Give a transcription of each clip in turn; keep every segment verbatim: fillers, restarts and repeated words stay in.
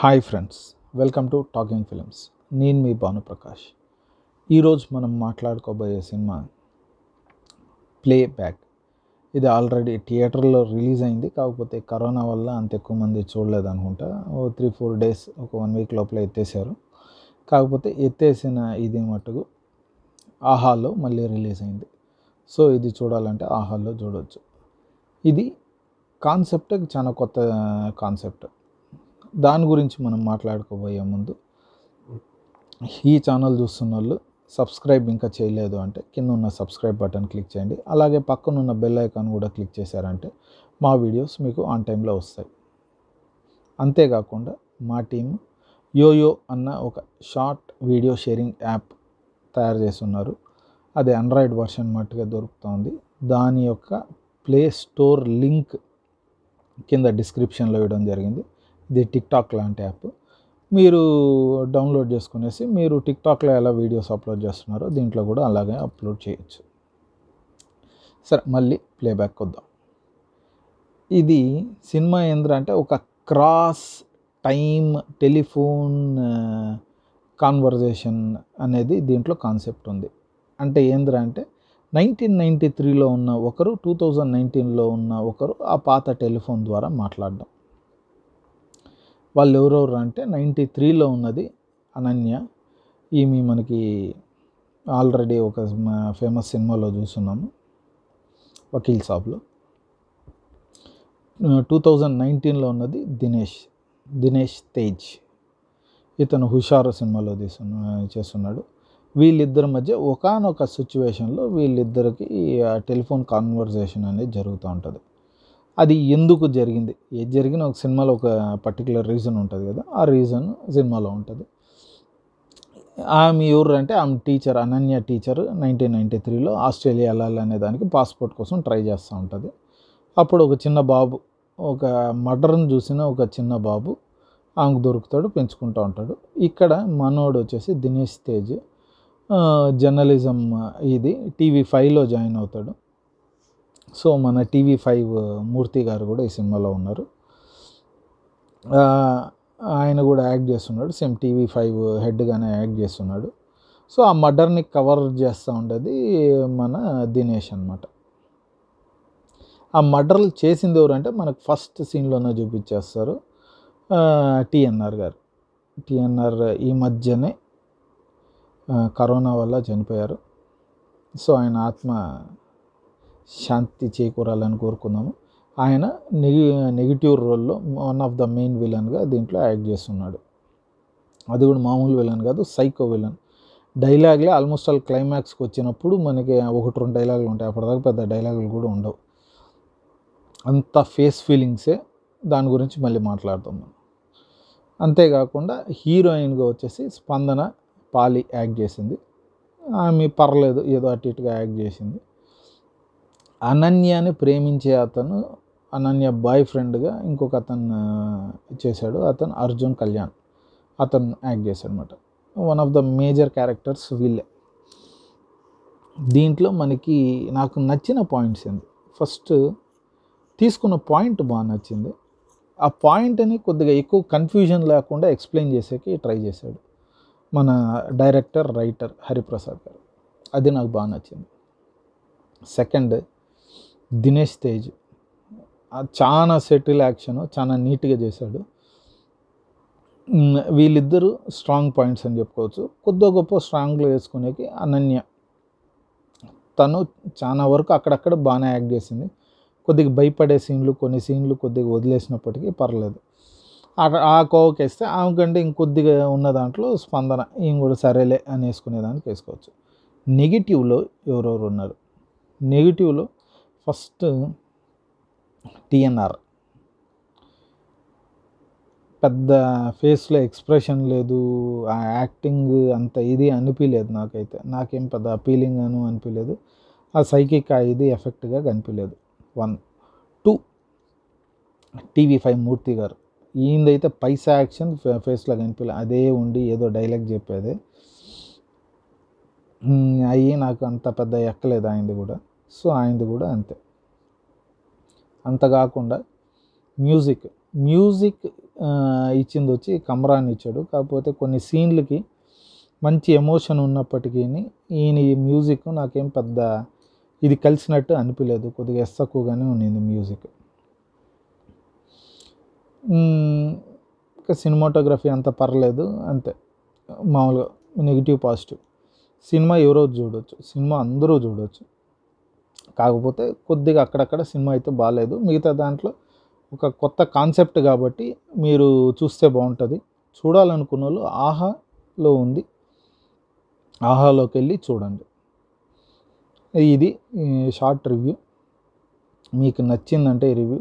Hi friends, welcome to talking films. నేను మీ భాను ప్రకాష్. ఈరోజు మనం మాట్లాడుకోబోయే సినిమా ప్లే బ్యాక్. ఇది ఆల్రెడీ థియేటర్లో రిలీజ్ అయింది, కాకపోతే కరోనా వల్ల అంత ఎక్కువ మంది చూడలేదు అనుకుంటా. ఓ త్రీ ఫోర్ డేస్ ఒక వన్ వీక్ లోపల ఎత్తేసారు. కాకపోతే ఎత్తేసిన ఇది మటుకు ఆహాలో మళ్ళీ రిలీజ్ అయింది. సో ఇది చూడాలంటే ఆహాలో చూడవచ్చు. ఇది కాన్సెప్ట్ చాలా కొత్త కాన్సెప్ట్. దాని గురించి మనం మాట్లాడుకోబోయే ముందు ఈ ఛానల్ చూస్తున్న వాళ్ళు సబ్స్క్రైబ్ ఇంకా చేయలేదు అంటే కింద ఉన్న సబ్స్క్రైబ్ బటన్ క్లిక్ చేయండి. అలాగే పక్కన ఉన్న బెల్ ఐకాన్ కూడా క్లిక్ చేశారంటే మా వీడియోస్ మీకు ఆన్ టైంలో వస్తాయి. అంతేకాకుండా మా టీం యోయో అన్న ఒక షార్ట్ వీడియో షేరింగ్ యాప్ తయారు చేస్తున్నారు. అది ఆండ్రాయిడ్ వర్షన్ మట్టుగా దొరుకుతుంది. దాని యొక్క ప్లే స్టోర్ లింక్ కింద డిస్క్రిప్షన్లో ఇవ్వడం జరిగింది. ఇది టిక్టాక్ లాంటి యాప్. మీరు డౌన్లోడ్ చేసుకునేసి మీరు టిక్టాక్లో ఎలా వీడియోస్ అప్లోడ్ చేస్తున్నారో దీంట్లో కూడా అలాగే అప్లోడ్ చేయొచ్చు. సరే, మళ్ళీ ప్లేబ్యాక్ వద్దాం. ఇది సినిమా ఏంటంటే ఒక క్రాస్ టైమ్ టెలిఫోన్ కాన్వర్జేషన్ అనేది దీంట్లో కాన్సెప్ట్ ఉంది. అంటే ఏంటంటే నైన్టీన్ నైంటీ త్రీలో ఉన్న ఒకరు టూ థౌజండ్ నైన్టీన్లో ఉన్న ఒకరు ఆ పాత టెలిఫోన్ ద్వారా మాట్లాడడం. వాళ్ళు ఎవరెవరు అంటే నైంటీ త్రీలో ఉన్నది అనన్య. ఈమె మనకి ఆల్రెడీ ఒక ఫేమస్ సినిమాలో చూస్తున్నాము, వకీల్ సాబ్లో. టూ థౌజండ్ నైన్టీన్లో ఉన్నది దినేష్ దినేష్ తేజ్. ఇతను హుషారు సినిమాలో తీసు చేస్తున్నాడు. వీళ్ళిద్దరి మధ్య ఒకానొక సిచ్యువేషన్లో వీళ్ళిద్దరికి టెలిఫోన్ కాన్వర్జేషన్ అనేది జరుగుతూ ఉంటుంది. అది ఎందుకు జరిగింది, ఏది జరిగిన ఒక సినిమాలో ఒక పర్టికులర్ రీజన్ ఉంటుంది కదా, ఆ రీజన్ సినిమాలో ఉంటుంది. ఆమె ఎవరు అంటే ఆమె teacher, Ananya teacher. Nineteen ninety త్రీలో ఆస్ట్రేలియా వెళ్ళాలి అనే దానికి పాస్పోర్ట్ కోసం ట్రై చేస్తూ ఉంటుంది. అప్పుడు ఒక చిన్న బాబు, ఒక మర్డర్ని చూసిన ఒక చిన్న బాబు ఆమెకు దొరుకుతాడు, పెంచుకుంటూ ఉంటాడు. ఇక్కడ మనోడు వచ్చేసి దినేష్ తేజ్ జర్నలిజం, ఇది టీవీ ఫైవ్లో జాయిన్ అవుతాడు. సో మన టీవీ ఫైవ్ మూర్తి గారు కూడా ఈ సినిమాలో ఉన్నారు. ఆయన కూడా యాక్ట్ చేస్తున్నాడు, సేమ్ టీవీ ఫైవ్ హెడ్గానే యాక్ట్ చేస్తున్నాడు. సో ఆ మర్డర్ని కవర్ చేస్తూ ఉండేది మన దినేష్ అనమాట. ఆ మర్డర్లు చేసింది ఎవరంటే మనకు ఫస్ట్ సీన్లోనే చూపించేస్తారు, టీఎన్ఆర్ గారు. టీఎన్ఆర్ ఈ మధ్యనే కరోనా వల్ల చనిపోయారు. సో ఆయన ఆత్మ శాంతి చేకూరాలని కోరుకున్నాము. ఆయన నెగి నెగిటివ్ రోల్లో వన్ ఆఫ్ ద మెయిన్ విలన్గా దీంట్లో యాక్ట్ చేస్తున్నాడు. అది కూడా మామూలు విలన్ కాదు, సైకో విలన్. డైలాగ్లే ఆల్మోస్ట్ ఆల్ క్లైమాక్స్కి వచ్చినప్పుడు మనకి ఒకటి రెండు డైలాగులు ఉంటాయి, అప్పటిదాకా పెద్ద డైలాగులు కూడా ఉండవు. అంత ఫేస్ ఫీలింగ్సే. దాని గురించి మళ్ళీ మాట్లాడతాం మనం. అంతేకాకుండా హీరోయిన్గా వచ్చేసి స్పందన పాలి యాక్ట్ చేసింది. ఆమె పర్లేదు, ఏదో అటు ఇటుగా యాక్ట్ చేసింది. అనన్యని ప్రేమించే అతను, అనన్య బాయ్ ఫ్రెండ్గా ఇంకొక అతను చేశాడు, అతను అర్జున్ కళ్యాణ్. అతను యాక్ట్ చేశాడు అనమాట. One of the major characters వీళ్ళే. దీంట్లో మనకి నాకు నచ్చిన పాయింట్స్ ఏంది, ఫస్ట్ తీసుకున్న పాయింట్ బాగా నచ్చింది. ఆ పాయింట్ని కొద్దిగా ఎక్కువ కన్ఫ్యూజన్ లేకుండా ఎక్స్ప్లెయిన్ చేసేకి ట్రై చేశాడు మన డైరెక్టర్, రైటర్ హరిప్రసాద్ గారు. అది నాకు బాగా నచ్చింది. సెకండ్, దినేష్ తేజ్ చాలా సెటిల్ యాక్షన్ చాలా నీట్గా చేశాడు. వీళ్ళిద్దరూ స్ట్రాంగ్ పాయింట్స్ అని చెప్పుకోవచ్చు. కొద్దిగా గొప్ప స్ట్రాంగ్లు వేసుకునేకి అనన్య తను చాలా వరకు అక్కడక్కడ బాగానే యాక్ట్ చేసింది. కొద్దిగా భయపడే సీన్లు, కొన్ని సీన్లు కొద్దిగా వదిలేసినప్పటికీ పర్లేదు. ఆ కోవకి వేస్తే ఆమెకంటే ఇంకొద్దిగా ఉన్న దాంట్లో స్పందన ఏం కూడా సరేలే అని వేసుకునేదానికి వేసుకోవచ్చు. నెగిటివ్లో ఎవరెవరు ఉన్నారు, నెగిటివ్లో ఫస్ట్ టీఎన్ఆర్. పెద్ద ఫేస్లో ఎక్స్ప్రెషన్ లేదు, ఆ యాక్టింగ్ అంత ఇది అనిపించలేదు నాకైతే. నాకేం పెద్ద అపీలింగ్ అను అనిపించలేదు. ఆ సైకిక్ ఆ ఇది ఎఫెక్ట్గా కనిపించలేదు. One two TV five Murthy గారు. ఈయనదైతే పైసా యాక్షన్ ఫేస్లో కనిపించలేదు, అదే ఉండి ఏదో డైలాగ్ చెప్పేది. అవి నాకు అంత పెద్ద ఎక్కలేదు ఆయనది కూడా. సో ఆయనది కూడా అంతే. అంతకాకుండా మ్యూజిక్ म्यूजिक ఇచ్చింది వచ్చి కమరాన్ ఇచ్చాడు. కాకపోతే కొన్ని సీన్లకి మంచి ఎమోషన్ ఉన్నప్పటికీ ఈయన మ్యూజిక్ నాకేం పెద్ద ఇది కలిసినట్టు అనిపించలేదు, కొద్దిగా ఎస్సక్కుగానే ఉండింది మ్యూజిక్. ఇంకా సినిమాటోగ్రఫీ అంత పర్లేదు, అంతే మామూలుగా నెగిటివ్ పాజిటివ్. సినిమా ఎవరో చూడవచ్చు, సినిమా అందరూ చూడవచ్చు, కాకపోతే కొద్దిగా అక్కడక్కడ సినిమా అయితే బాగాలేదు. మిగతా దాంట్లో ఒక కొత్త కాన్సెప్ట్ కాబట్టి మీరు చూస్తే బాగుంటుంది. చూడాలనుకున్న వాళ్ళు ఆహాలో ఉంది, ఆహాలోకి వెళ్ళి చూడండి. ఇది షార్ట్ రివ్యూ. మీకు నచ్చిందంటే ఈ రివ్యూ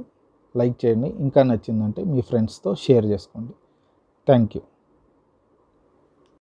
లైక్ చేయండి, ఇంకా నచ్చిందంటే మీ ఫ్రెండ్స్తో షేర్ చేసుకోండి. Thank you.